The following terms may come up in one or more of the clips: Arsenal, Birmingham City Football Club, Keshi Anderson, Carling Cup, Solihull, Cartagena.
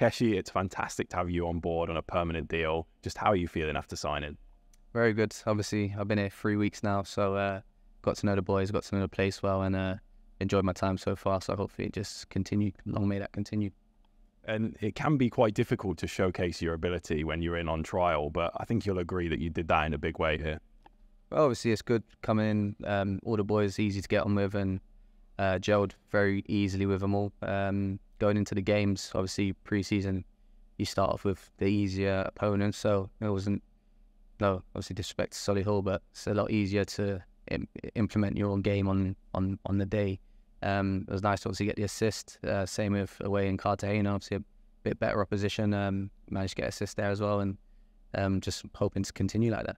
Keshi, it's fantastic to have you on board on a permanent deal. Just how are you feeling after signing? Very good. Obviously, I've been here 3 weeks now, so got to know the boys, got to know the place well, and enjoyed my time so far. So hopefully it just continue. Long may that continue. And it can be quite difficult to showcase your ability when you're in on trial, but I think you'll agree that you did that in a big way here. Well, obviously it's good coming in. All the boys easy to get on with, and gelled very easily with them all. Going into the games, obviously pre-season, you start off with the easier opponents, so it wasn't obviously disrespect to Solihull, but it's a lot easier to implement your own game on the day. It was nice to obviously get the assist. Same with away in Cartagena, obviously a bit better opposition. Managed to get assist there as well, and just hoping to continue like that.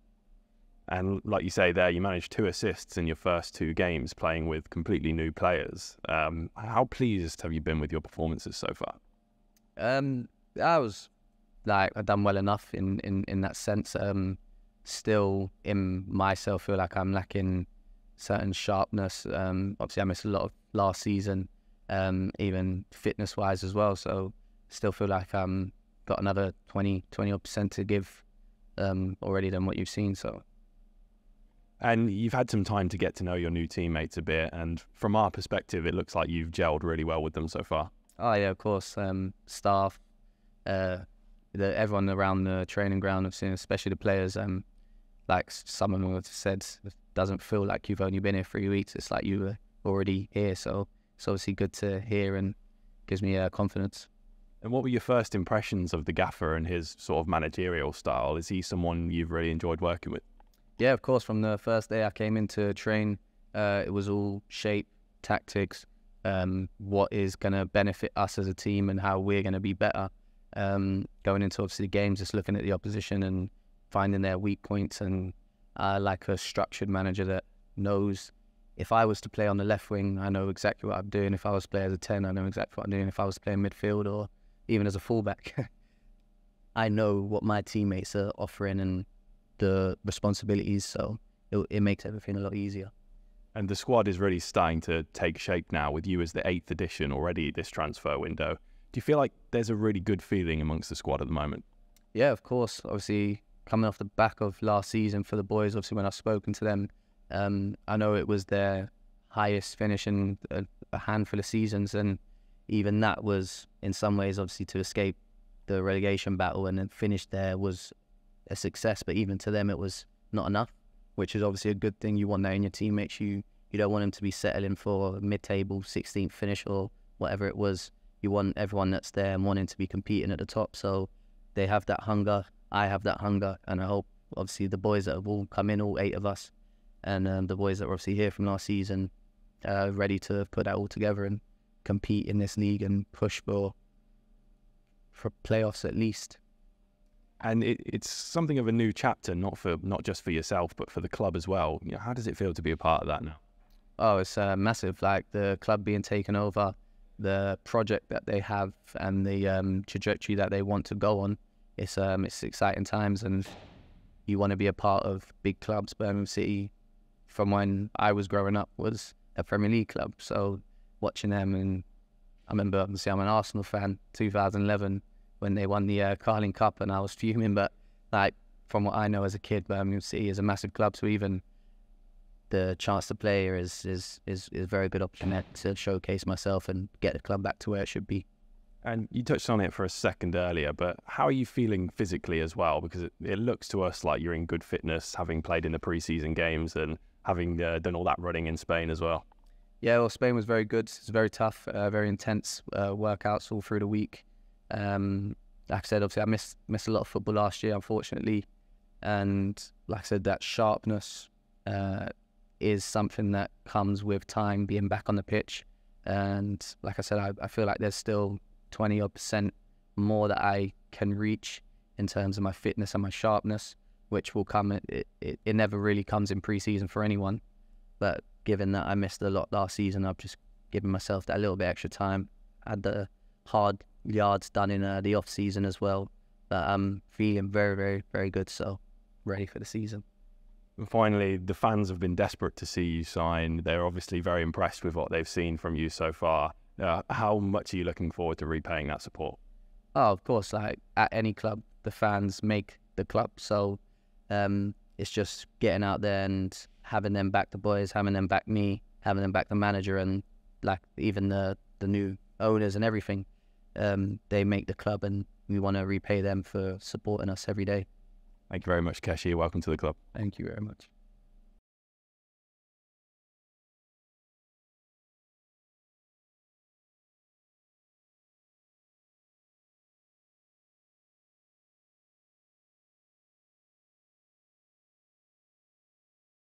And like you say there, you managed 2 assists in your first 2 games playing with completely new players. How pleased have you been with your performances so far? I was like, I've done well enough in that sense. Still in myself, feel like I'm lacking certain sharpness. Obviously I missed a lot of last season, even fitness wise as well, so still feel like I'm got another 20% to give already than what you've seen. So, and you've had some time to get to know your new teammates a bit, and from our perspective it looks like you've gelled really well with them so far. Oh yeah, of course. Staff, everyone around the training ground, I've seen, especially the players, like some of them have said, doesn't feel like you've only been here 3 weeks. It's like you were already here. So it's obviously good to hear and gives me confidence. And what were your first impressions of the gaffer and his sort of managerial style? Is he someone you've really enjoyed working with? Yeah, of course. From the first day I came in to train, it was all shape, tactics, what is going to benefit us as a team and how we're going to be better. Going into obviously the games, just looking at the opposition and finding their weak points, and like a structured manager that knows if I was to play on the left wing, I know exactly what I'm doing. If I was to play as a 10, I know exactly what I'm doing. If I was to play in midfield or even as a fullback, I know what my teammates are offering and the responsibilities, so it makes everything a lot easier. And the squad is really starting to take shape now with you as the 8th edition already this transfer window. Do you feel like there's a really good feeling amongst the squad at the moment? Yeah, of course. Obviously, coming off the back of last season for the boys, obviously when I've spoken to them, I know it was their highest finish in a handful of seasons, and even that was in some ways obviously to escape the relegation battle and then finish there was a success, but even to them it was not enough, which is obviously a good thing. You want that in your teammates. You don't want them to be settling for a mid-table 16th finish or whatever it was. You want everyone that's there and wanting to be competing at the top, so they have that hunger. I have that hunger, and I hope obviously the boys that have all come in, all 8 of us, and the boys that were obviously here from last season, ready to put that all together and compete in this league and push for playoffs at least. And it's something of a new chapter, not just for yourself, but for the club as well. You know, how does it feel to be a part of that now? Oh, it's massive. Like the club being taken over, the project that they have, and the trajectory that they want to go on. It's exciting times, and you want to be a part of big clubs. Birmingham City, from when I was growing up, was a Premier League club. So watching them, and I remember obviously I'm an Arsenal fan. 2011 when they won the Carling Cup, and I was fuming. But like from what I know as a kid, Birmingham City is a massive club. So even the chance to play here is a very good opportunity to showcase myself and get the club back to where it should be. And you touched on it for a second earlier, but how are you feeling physically as well? Because it looks to us like you're in good fitness, having played in the pre-season games and having done all that running in Spain as well. Yeah, well, Spain was very good. It's very tough, very intense workouts all through the week. Like I said, obviously I missed a lot of football last year, unfortunately. And like I said, that sharpness is something that comes with time being back on the pitch. And like I said, I feel like there's still 20% more that I can reach in terms of my fitness and my sharpness, which will come. It never really comes in pre-season for anyone, but given that I missed a lot last season, I've just given myself that little bit extra time. I had the hard yards done in the off season as well, but I'm feeling very, very, very good. So ready for the season. And finally, the fans have been desperate to see you sign. They're obviously very impressed with what they've seen from you so far. How much are you looking forward to repaying that support? Oh, of course. Like at any club, the fans make the club. So it's just getting out there and having them back the boys, having them back me, having them back the manager, and like even the new owners and everything. They make the club, and we want to repay them for supporting us every day. Thank you very much, Keshi. Welcome to the club. Thank you very much.